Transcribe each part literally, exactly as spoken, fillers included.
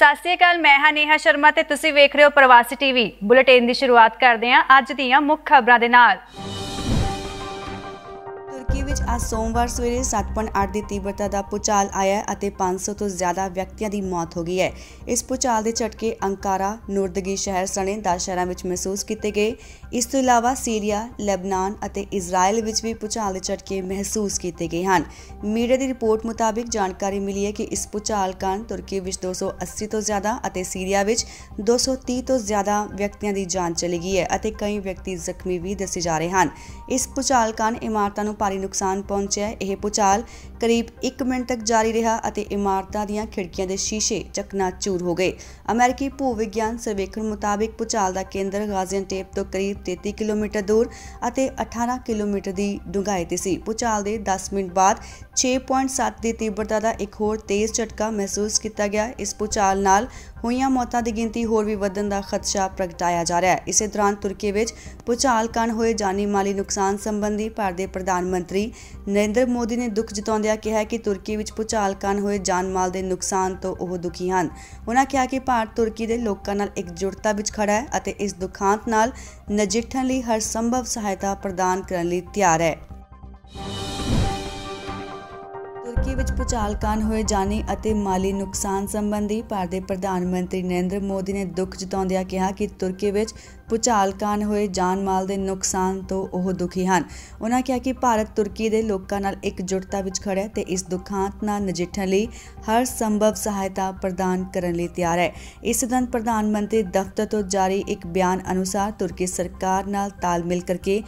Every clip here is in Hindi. सत श्री अकाल, मैं हां नेहा शर्मा ते तुसीं वेख रहे हो प्रवासी टीवी। बुलेटिन की शुरुआत करते हैं अज दीआं मुख खबरां दे नाल। तुर्की विच अज सोमवार सवेरे सात दशमलव आठ दी तीव्रता का भूचाल आया और पाँच सौ तो ज़्यादा व्यक्तियों की मौत हो गई है। इस भूचाल के झटके अंकारा, नुर्दगी शहर सने दस शहरों में महसूस किए गए। इस तो इलावा सीरिया, लेबनान और इजरायल में भी भूचाल के झटके महसूस किए गए हैं। मीडिया की रिपोर्ट मुताबिक जानकारी मिली है कि इस भूचाल कारण तुर्की में दो सौ अस्सी तो ज़्यादा और सीरिया में दो सौ तीस तो ज़्यादा व्यक्तियों की जान चली गई है और कई व्यक्ति जख्मी भी दसे जा रहे हैं। इस भूचाल कारण इमारतों को भारी नुकसान पहुंचा। यह भूचाल करीब एक मिनट तक जारी रहा और इमारतों दी खिड़कियां के शीशे चकनाचूर हो गए। अमेरिकी भूविग्यान सर्वेक्षण मुताबिक भूचाल का केंद्र गाजियानटेप तो करीब तैंतीस किलोमीटर दूर और अठारह किलोमीटर की डूंघाई पर सी। भूचाल के दस मिनट बाद छे पॉइंट सत्त की तीव्रता का एक होर तेज़ झटका महसूस किया गया। इस भूचाल नाल होईयां मौतां की गिनती होर भी वधण का खदशा प्रगटाया जा रहा है। इस दौरान तुर्की में भूचाल कारण होए जानी माली नुकसान संबंधी भारत के प्रधानमंत्री नरेंद्र मोदी ने दुख जताउंदियां कहा कि तुर्की में भूचाल कारण होए जान माल के नुकसान तो वह दुखी हैं। उन्होंने कहा कि भारत तुर्की के लोगों नाल एकजुटता विच खड़ा है और इस दुखांत नाल नजिठण लई हर संभव सहायता प्रदान करने लई तैयार है। तुर्की विच भूचाल कारण होए जानी अते माली नुकसान संबंधी भारत के प्रधानमंत्री नरेंद्र मोदी ने दुख जताउंदियां कहा कि तुर्की विच भूचाल कारण होए जान माल के नुकसान तो वह दुखी हैं। उन्होंने कहा कि भारत तुर्की के लोगों नाल एकजुटता विच खड़ा है ते इस दुखांत नाल नजिठण लई हर संभव सहायता प्रदान करने लई तैयार है। इस दौरान प्रधानमंत्री दफ्तर तो जारी एक बयान अनुसार तुर्की सरकार नाल तालमेल करके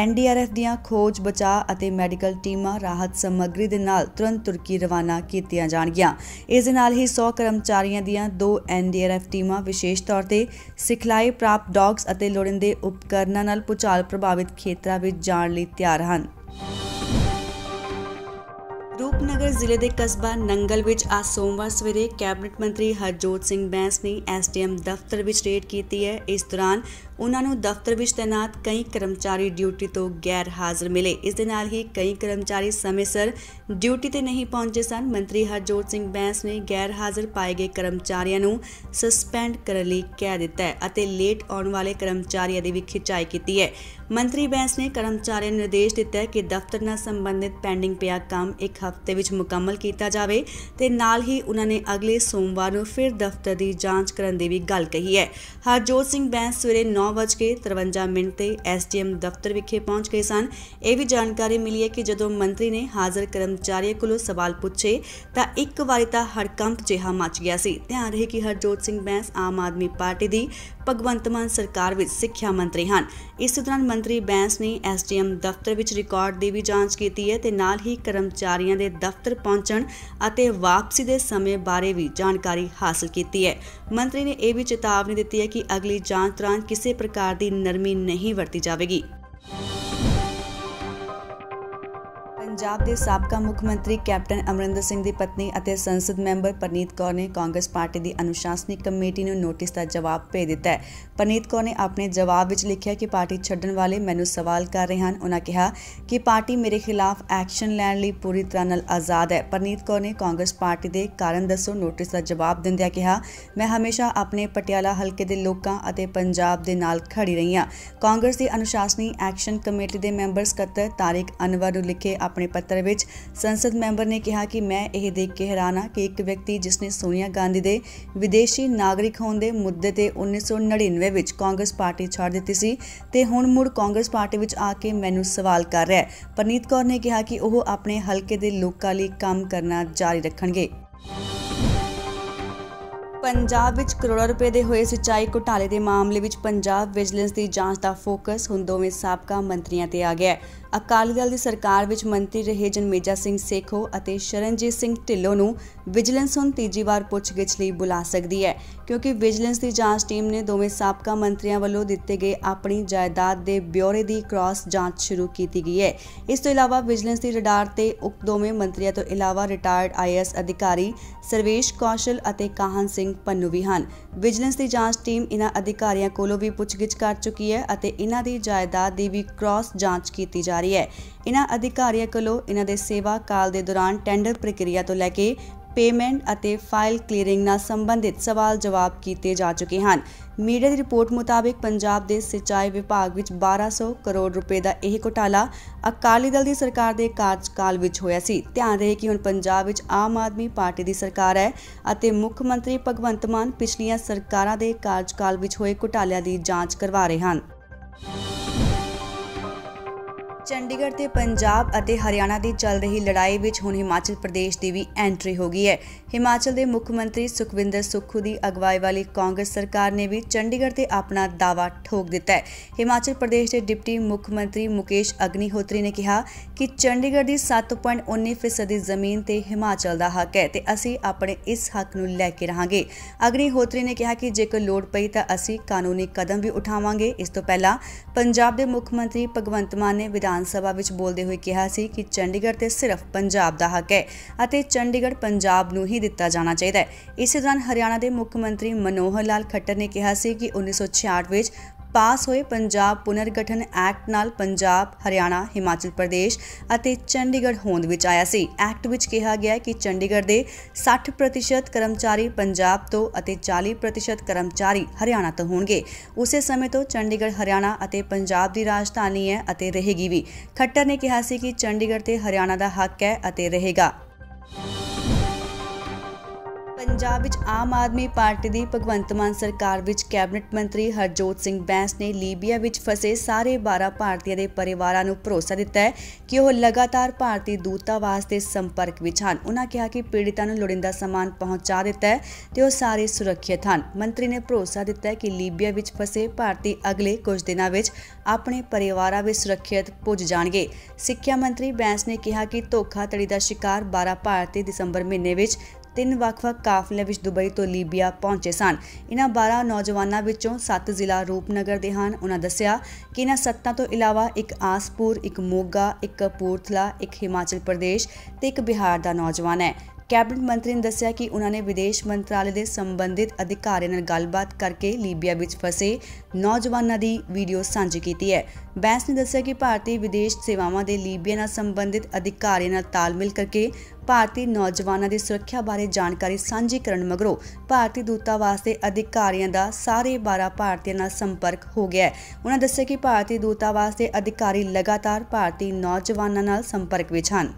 एन डी आर एफ दीआं खोज बचाव अते मैडिकल टीमां राहत सामग्री दे नाल तुरंत तुर्की रवाना कीतियां जाणगियां। इस दे नाल ही सौ कर्मचारियों दीआं दो एन डी आर एफ टीमां विशेष तौर पर सिखलाई प्राप्त डॉग्स ਅਤੇ ਲੋੜੀਂਦੇ ਉਪਕਰਨਾਂ ਨਾਲ ਭੂਚਾਲ ਪ੍ਰਭਾਵਿਤ ਖੇਤਰਾਂ ਵਿੱਚ ਜਾਣ ਲਈ ਤਿਆਰ ਹਨ। रूपनगर जिले के कस्बा नंगल में आज सोमवार सवेरे कैबिनेट मंत्री हरजोत सिंह बैंस ने एस डी एम दफ्तर में रेड की है। इस दौरान उन्होंने दफ्तर में तैनात कई कर्मचारी ड्यूटी तो गैर हाजिर मिले। इस दे नाल ही कई कर्मचारी समय सिर ड्यूटी ते नहीं पहुंचे सन। मंत्री हरजोत सिंह बैंस ने गैर हाजिर पाए गए कर्मचारियों को सस्पेंड करने लई कह दिता है अते लेट आने वाले कर्मचारियों की भी खिंचाई की है। मंत्री बैंस ने कर्मचारियों को निर्देश दिता है कि दफ्तर नाल संबंधित पेंडिंग पिया काम एक हफ्ते विच मुकम्मल किया जाए ते नाल ही उन्होंने अगले सोमवार को फिर दफ्तर की जांच करने की भी गल कही है। हरजोत सिंह बैंस सवेरे नौ बज के तिरवंजा मिनट ते एस डी एम दफ्तर विखे पहुँच गए सन। यह भी जानकारी मिली है कि जदों मंत्री ने हाजिर कर्मचारियों को सवाल पूछे तो एक बारी तो हड़कंप जिहा मच गया सी। ध्यान रहे कि हरजोत सिंह बैंस आम आदमी पार्टी की भगवंत मान सरकार में सिक्ख्या मंत्री हैं। इस दौरान मंत्री बैंस ने एस डी एम दफ्तर में रिकॉर्ड की भी जाँच की है ते नाल ही कर्मचारियों ਦੇ ਦਫ਼ਤਰ ਪਹੁੰਚਣ ਅਤੇ ਵਾਪਸੀ ਦੇ ਸਮੇਂ ਬਾਰੇ ਵੀ ਜਾਣਕਾਰੀ ਹਾਸਲ ਕੀਤੀ ਹੈ। ਮੰਤਰੀ ਨੇ ਇਹ ਵੀ ਚੇਤਾਵਨੀ ਦਿੱਤੀ ਹੈ ਕਿ ਅਗਲੀ ਜਾਂਚ ਦੌਰਾਨ ਕਿਸੇ ਪ੍ਰਕਾਰ ਦੀ ਨਰਮੀ ਨਹੀਂ ਵਰਤੀ ਜਾਵੇਗੀ। पंजाब के साबका मुख्यमंत्री कैप्टन अमरिंदर सिंह की पत्नी और संसद मैंबर परनीत कौर ने कांग्रेस पार्टी की अनुशासनिक कमेटी को नोटिस का जवाब भेज दिता है। परनीत कौर ने अपने जवाब में लिखा कि पार्टी छड्डन वाले मैनू सवाल कर रहे हैं। उन्होंने कहा कि पार्टी मेरे खिलाफ एक्शन लैण लई पूरी तरह नाल आज़ाद है। परनीत कौर ने कांग्रेस पार्टी के कारण दसो नोटिस का जवाब दिंदिया कहा, मैं हमेशा अपने पटियाला हल्के के लोगों और पंजाब के नाल खड़ी रही हाँ। कांग्रेस की अनुशासनिक एक्शन कमेटी के मैंबर सकत्तर तारिक अनवर को लिखे अपने पत्र में संसद मैंबर ने कहा कि मैं यह देख के हैरान हाँ कि एक व्यक्ति जिसने सोनिया गांधी के विदेशी नागरिक होने के मुद्दे पर उन्नीस सौ नड़िनवे में कांग्रेस पार्टी छोड़ दी सी ते हुण मुड़ कांग्रेस पार्टी में आके मैनू सवाल कर रहा है। परनीत कौर ने कहा कि वह अपने हल्के के लोगों लई काम करना जारी रखणगे। पंजाब विच करोड़ों रुपए के हुए सिंचाई घोटाले के मामले में पंजाब विजिलेंस की जांच का फोकस हुण दोवें साबका मंत्रियों पर आ गया है। अकाली दल की सरकार विच मंत्री रहे जन्मेजा सिंह सेखों और शरणजीत सिंह ढिल्लों नूं विजिलेंस हुण तीजी वार पुछगिछ लई बुला सकती है क्योंकि विजिलेंस की जांच टीम ने दोवें साबका मंत्रियों वालों दिते गए अपनी जायदाद के ब्यौरे की क्रॉस जांच शुरू की गई है। इस तो इलावा विजिलेंस की रडार से उप दोवें मंत्रियों तो इलावा रिटायर्ड आई ए एस अधिकारी सरवेश कौशल और काहन सिंह पन्नू भी हैं। विजिलेंस की जांच टीम इन्हां अधिकारियों कोलों भी पुछगिछ कर चुकी है और इन्हां की जायदाद की भी क्रॉस जांच की जा रही है। इन्हां अधिकारियों को इन्हां दे सेवा काल दे दौरान टेंडर प्रक्रिया तो लैके पेमेंट ਅਤੇ ਫਾਈਲ ਕਲੀਅਰਿੰਗ ਨਾਲ ਸੰਬੰਧਿਤ ਸਵਾਲ ਜਵਾਬ ਕੀਤੇ ਜਾ ਚੁੱਕੇ ਹਨ। ਮੀਡੀਆ ਦੀ ਰਿਪੋਰਟ ਮੁਤਾਬਕ ਪੰਜਾਬ ਦੇ ਸਿੰਚਾਈ ਵਿਭਾਗ ਵਿੱਚ ਬਾਰਾਂ ਸੌ ਕਰੋੜ ਰੁਪਏ ਦਾ ਇਹ ਘੁਟਾਲਾ ਅਕਾਲੀ ਦਲ ਦੀ ਸਰਕਾਰ ਦੇ ਕਾਰਜਕਾਲ ਵਿੱਚ ਹੋਇਆ ਸੀ। ਧਿਆਨ ਰਹੇ ਕਿ ਹੁਣ ਪੰਜਾਬ ਵਿੱਚ ਆਮ ਆਦਮੀ ਪਾਰਟੀ ਦੀ ਸਰਕਾਰ ਹੈ ਅਤੇ ਮੁੱਖ ਮੰਤਰੀ ਭਗਵੰਤ ਮਾਨ ਪਿਛਲੀਆਂ ਸਰਕਾਰਾਂ ਦੇ ਕਾਰਜਕਾਲ ਵਿੱਚ ਹੋਏ ਘੁਟਾਲਿਆਂ ਦੀ ਜਾਂਚ ਕਰਵਾ ਰਹੇ ਹਨ। ਚੰਡੀਗੜ੍ਹ ਤੇ ਪੰਜਾਬ ਅਤੇ ਹਰਿਆਣਾ ਦੀ ਚੱਲ ਰਹੀ ਲੜਾਈ ਵਿੱਚ ਹੁਣ ਹਿਮਾਚਲ ਪ੍ਰਦੇਸ਼ ਦੀ ਵੀ ਐਂਟਰੀ ਹੋ ਗਈ ਹੈ। ਹਿਮਾਚਲ ਦੇ ਮੁੱਖ ਮੰਤਰੀ ਸੁਖਵਿੰਦਰ ਸੁੱਖੂ ਦੀ ਅਗਵਾਈ ਵਾਲੀ ਕਾਂਗਰਸ ਸਰਕਾਰ ਨੇ ਵੀ ਚੰਡੀਗੜ੍ਹ ਤੇ ਆਪਣਾ ਦਾਅਵਾ ਠੋਕ ਦਿੱਤਾ ਹੈ। ਹਿਮਾਚਲ ਪ੍ਰਦੇਸ਼ ਦੇ ਡਿਪਟੀ ਮੁੱਖ ਮੰਤਰੀ ਮੁਕੇਸ਼ ਅਗਨੀਹੋਤਰੀ ਨੇ ਕਿਹਾ ਕਿ ਚੰਡੀਗੜ੍ਹ ਦੀ ਸੱਤ ਪੁਆਇੰਟ ਉੱਨੀ ਫੀਸਦੀ ਦੀ ਜ਼ਮੀਨ ਤੇ ਹਿਮਾਚਲ ਦਾ ਹੱਕ ਹੈ ਤੇ ਅਸੀਂ ਆਪਣੇ ਇਸ ਹੱਕ ਨੂੰ ਲੈ ਕੇ ਰਹਾਂਗੇ। ਅਗਨੀਹੋਤਰੀ ਨੇ ਕਿਹਾ ਕਿ ਜੇਕਰ ਲੋੜ ਪਈ ਤਾਂ ਅਸੀਂ ਕਾਨੂੰਨੀ ਕਦਮ ਵੀ ਉਠਾਵਾਂਗੇ। ਇਸ ਤੋਂ ਪਹਿਲਾਂ ਪੰਜਾਬ ਦੇ ਮੁੱਖ ਮੰਤਰੀ ਭਗਵੰਤ ਮਾਨ ਨੇ ਵਿਧਾਨ ਸਭਾ ਵਿੱਚ ਬੋਲਦੇ ਹੋਏ ਕਿਹਾ ਸੀ ਕਿ ਚੰਡੀਗੜ੍ਹ ਤੇ ਸਿਰਫ ਪੰਜਾਬ ਦਾ ਹੱਕ ਹੈ ਅਤੇ ਚੰਡੀਗੜ੍ਹ ਪੰਜਾਬ ਨੂੰ ਹੀ ਦਿੱਤਾ ਜਾਣਾ ਚਾਹੀਦਾ ਹੈ। ਇਸੇ ਦੌਰਾਨ ਹਰਿਆਣਾ ਦੇ ਮੁੱਖ ਮੰਤਰੀ ਮਨੋਹਰ ਲਾਲ ਖੱਟਰ ਨੇ ਕਿਹਾ ਸੀ ਕਿ ਉੱਨੀ ਸੌ ਛਿਆਹਠ ਵਿੱਚ ਪਾਸ ਹੋਏ ਪੰਜਾਬ ਪੁਨਰਗਠਨ ਐਕਟ ਨਾਲ ਪੰਜਾਬ, ਹਰਿਆਣਾ, ਹਿਮਾਚਲ ਪ੍ਰਦੇਸ਼ ਅਤੇ ਚੰਡੀਗੜ੍ਹ ਹੋਂਦ ਵਿੱਚ ਆਇਆ ਸੀ। ਐਕਟ ਵਿੱਚ ਕਿਹਾ ਗਿਆ ਕਿ ਚੰਡੀਗੜ੍ਹ ਦੇ ਸੱਠ ਪ੍ਰਤੀਸ਼ਤ ਕਰਮਚਾਰੀ ਪੰਜਾਬ ਤੋਂ ਅਤੇ ਚਾਲੀ ਪ੍ਰਤੀਸ਼ਤ ਕਰਮਚਾਰੀ ਹਰਿਆਣਾ ਤੋਂ ਹੋਣਗੇ। ਉਸੇ ਸਮੇਂ ਤੋਂ ਚੰਡੀਗੜ੍ਹ ਹਰਿਆਣਾ ਅਤੇ ਪੰਜਾਬ ਦੀ ਰਾਜਧਾਨੀ ਹੈ ਅਤੇ ਰਹੇਗੀ ਵੀ। ਖੱਟਰ ਨੇ ਕਿਹਾ ਸੀ ਕਿ ਚੰਡੀਗੜ੍ਹ ਤੇ ਹਰਿਆਣਾ ਦਾ ਹੱਕ ਹੈ ਅਤੇ ਰਹੇਗਾ। ਪੰਜਾਬ ਵਿੱਚ ਆਮ ਆਦਮੀ ਪਾਰਟੀ ਦੀ ਭਗਵੰਤ ਮਾਨ ਸਰਕਾਰ ਵਿੱਚ ਕੈਬਨਿਟ ਮੰਤਰੀ ਹਰਜੋਤ ਸਿੰਘ ਬੈਂਸ ਨੇ ਲੀਬੀਆ ਵਿੱਚ ਫਸੇ ਸਾਰੇ ਬਾਰਾਂ ਭਾਰਤੀਆਂ ਦੇ ਪਰਿਵਾਰਾਂ ਨੂੰ ਭਰੋਸਾ ਦਿੱਤਾ ਹੈ ਕਿ ਉਹ ਲਗਾਤਾਰ ਭਾਰਤੀ ਦੂਤਾਵਾਸ ਦੇ ਸੰਪਰਕ ਵਿੱਚ ਹਨ। ਉਨ੍ਹਾਂ ਕਿਹਾ ਕਿ ਪੀੜਤਾਂ ਨੂੰ ਲੋੜੀਂਦਾ ਸਮਾਨ ਪਹੁੰਚਾ ਦਿੱਤਾ ਹੈ ਤੇ ਉਹ ਸਾਰੇ ਸੁਰੱਖਿਅਤ ਹਨ। ਮੰਤਰੀ ਨੇ ਭਰੋਸਾ ਦਿੱਤਾ ਹੈ ਕਿ ਲੀਬੀਆ ਵਿੱਚ ਫਸੇ ਭਾਰਤੀ ਅਗਲੇ ਕੁਝ ਦਿਨਾਂ ਵਿੱਚ ਆਪਣੇ ਪਰਿਵਾਰਾਂ ਵਿੱਚ ਸੁਰੱਖਿਅਤ ਪੁੱਜ ਜਾਣਗੇ। ਸਿੱਖਿਆ ਮੰਤਰੀ ਬੈਂਸ ਨੇ ਕਿਹਾ ਕਿ ਧੋਖਾਧੜੀ ਦਾ ਸ਼ਿਕਾਰ ਬਾਰਾਂ ਭਾਰਤੀ ਦਸੰਬਰ ਮਹੀਨੇ ਵਿੱਚ ਤਿੰਨ ਵੱਖ-ਵੱਖ ਕਾਫਲਿਆਂ ਵਿੱਚ ਦੁਬਈ ਤੋਂ ਲੀਬੀਆ ਪਹੁੰਚੇ ਸਨ। ਇਹਨਾਂ ਬਾਰਾਂ ਨੌਜਵਾਨਾਂ ਵਿੱਚੋਂ ਸੱਤ ਜ਼ਿਲ੍ਹਾ ਰੂਪਨਗਰ ਦੇ ਹਨ। ਉਹਨਾਂ ਦੱਸਿਆ ਕਿ ਇਹਨਾਂ ਸੱਤਾਂ ਤੋਂ ਇਲਾਵਾ ਇੱਕ ਆਸਪੁਰ, ਇੱਕ ਮੋਗਾ, ਇੱਕ ਕਪੂਰਥਲਾ, ਇੱਕ ਹਿਮਾਚਲ ਪ੍ਰਦੇਸ਼ ਤੇ ਇੱਕ ਬਿਹਾਰ ਦਾ ਨੌਜਵਾਨ ਹੈ। ਕੈਬਨਿਟ ਮੰਤਰੀ ਨੇ ਦੱਸਿਆ ਕਿ ਉਹਨਾਂ ਨੇ ਵਿਦੇਸ਼ ਮੰਤਰਾਲੇ ਦੇ ਸੰਬੰਧਿਤ ਅਧਿਕਾਰੀਆਂ ਨਾਲ ਗੱਲਬਾਤ ਕਰਕੇ ਲੀਬੀਆ ਵਿੱਚ ਫਸੇ ਨੌਜਵਾਨਾਂ ਦੀ ਵੀਡੀਓ ਸਾਂਝੀ ਕੀਤੀ ਹੈ। ਬੈਂਸ ਨੇ ਦੱਸਿਆ ਕਿ ਭਾਰਤੀ ਵਿਦੇਸ਼ ਸੇਵਾਵਾਂ ਦੇ ਲੀਬੀਆ ਨਾਲ ਸੰਬੰਧਿਤ ਅਧਿਕਾਰੀਆਂ ਨਾਲ ਤਾਲਮੇਲ ਕਰਕੇ ਭਾਰਤੀ ਨੌਜਵਾਨਾਂ ਦੀ ਸੁਰੱਖਿਆ ਬਾਰੇ ਜਾਣਕਾਰੀ ਸਾਂਝੀ ਕਰਨ ਮਗਰੋਂ ਭਾਰਤੀ ਦੂਤਾਵਾਸ ਦੇ ਅਧਿਕਾਰੀਆਂ ਦਾ ਸਾਰੇ ਬਾਰਾਂ ਭਾਰਤੀਆਂ ਨਾਲ ਸੰਪਰਕ ਹੋ ਗਿਆ ਹੈ। ਉਹਨਾਂ ਦੱਸਿਆ ਕਿ ਭਾਰਤੀ ਦੂਤਾਵਾਸ ਦੇ ਅਧਿਕਾਰੀ ਲਗਾਤਾਰ ਭਾਰਤੀ ਨੌਜਵਾਨਾਂ ਨਾਲ ਸੰਪਰਕ ਵਿੱਚ ਹਨ।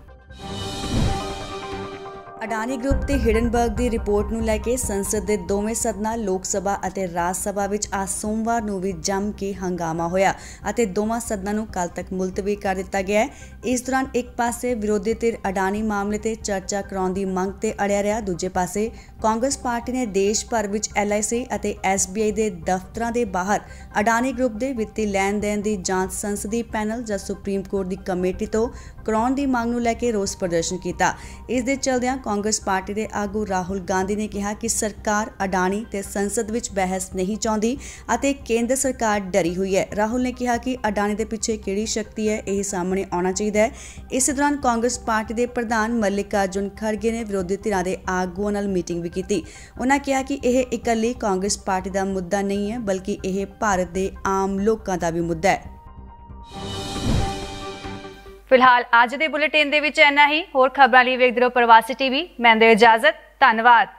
ਅਡਾਨੀ ਗਰੁੱਪ ਤੇ ਹਿਡਨਬਰਗ ਦੀ ਰਿਪੋਰਟ ਨੂੰ ਲੈ ਕੇ ਸੰਸਦ ਦੇ ਦੋਵੇਂ ਸਦਨਾਂ, ਲੋਕ ਸਭਾ ਅਤੇ ਰਾਜ ਸਭਾ ਵਿੱਚ ਅੱਜ ਸੋਮਵਾਰ ਨੂੰ ਵੀ ਜੰਮ ਕੇ ਹੰਗਾਮਾ ਹੋਇਆ ਅਤੇ ਦੋਵਾਂ ਸਦਨਾਂ ਨੂੰ ਕੱਲ੍ਹ ਤੱਕ ਮੁਲਤਵੀ ਕਰ ਦਿੱਤਾ ਗਿਆ ਹੈ। ਇਸ ਦੌਰਾਨ ਇੱਕ ਪਾਸੇ ਵਿਰੋਧੀ ਧਿਰ ਅਡਾਨੀ ਮਾਮਲੇ ਤੇ ਚਰਚਾ ਕਰਾਉਣ ਦੀ ਮੰਗ ਤੇ ਅੜਿਆ ਰਿਹਾ, ਦੂਜੇ ਪਾਸੇ ਕਾਂਗਰਸ ਪਾਰਟੀ ਨੇ ਦੇਸ਼ ਭਰ ਵਿੱਚ ਐਲ ਆਈ ਸੀ ਅਤੇ ਐਸ ਬੀ ਆਈ ਦੇ ਦਫ਼ਤਰਾਂ ਦੇ ਬਾਹਰ ਅਡਾਨੀ ਗਰੁੱਪ ਦੇ ਵਿੱਤੀ ਲੈਣ ਦੇਣ ਦੀ ਜਾਂਚ ਸੰਸਦੀ ਪੈਨਲ ਜਾਂ ਸੁਪਰੀਮ ਕੋਰਟ ਦੀ ਕਮੇਟੀ ਤੋਂ ਕਰਾਉਣ ਦੀ ਮੰਗ ਨੂੰ ਲੈ ਕੇ ਰੋਸ ਪ੍ਰਦਰਸ਼ਨ ਕੀਤਾ। ਇਸ ਦੇ ਚਲਦਿਆਂ ਕਾਂਗਰਸ ਪਾਰਟੀ ਦੇ ਆਗੂ ਰਾਹੁਲ ਗਾਂਧੀ ਨੇ ਕਿਹਾ ਕਿ ਸਰਕਾਰ ਅਡਾਨੀ ਤੇ ਸੰਸਦ ਵਿੱਚ ਬਹਿਸ ਨਹੀਂ ਚਾਹੁੰਦੀ ਅਤੇ ਕੇਂਦਰ ਸਰਕਾਰ ਡਰੀ ਹੋਈ ਹੈ। ਰਾਹੁਲ ਨੇ ਕਿਹਾ ਕਿ ਅਡਾਨੀ ਦੇ ਪਿੱਛੇ ਕਿਹੜੀ ਸ਼ਕਤੀ ਹੈ ਇਹ ਸਾਹਮਣੇ ਆਉਣਾ ਚਾਹੀਦਾ ਹੈ। ਇਸੇ ਦੌਰਾਨ ਕਾਂਗਰਸ ਪਾਰਟੀ ਦੇ ਪ੍ਰਧਾਨ ਮੱਲਿਕਾਰਜੁਨ ਖੜਗੇ ਨੇ ਵਿਰੋਧੀ ਧਿਰਾਂ ਦੇ ਆਗੂਆਂ ਨਾਲ ਮੀਟਿੰਗ ਵੀ ਕੀਤੀ। ਉਨ੍ਹਾਂ ਕਿਹਾ ਕਿ ਇਹ ਇਕੱਲੀ ਕਾਂਗਰਸ ਪਾਰਟੀ ਦਾ ਮੁੱਦਾ ਨਹੀਂ ਹੈ ਬਲਕਿ ਇਹ ਭਾਰਤ ਦੇ ਆਮ ਲੋਕਾਂ ਦਾ ਵੀ ਮੁੱਦਾ ਹੈ। ਫਿਲਹਾਲ ਅੱਜ ਦੇ ਬੁਲੇਟਿਨ ਦੇ ਵਿੱਚ ਇੰਨਾ ਹੀ। ਹੋਰ ਖਬਰਾਂ ਲਈ ਵੇਖਦੇ ਰਹੋ ਪ੍ਰਵਾਸੀ ਟੀ ਵੀ। ਮੈਂ ਦੇ ਇਜਾਜ਼ਤ, ਧੰਨਵਾਦ।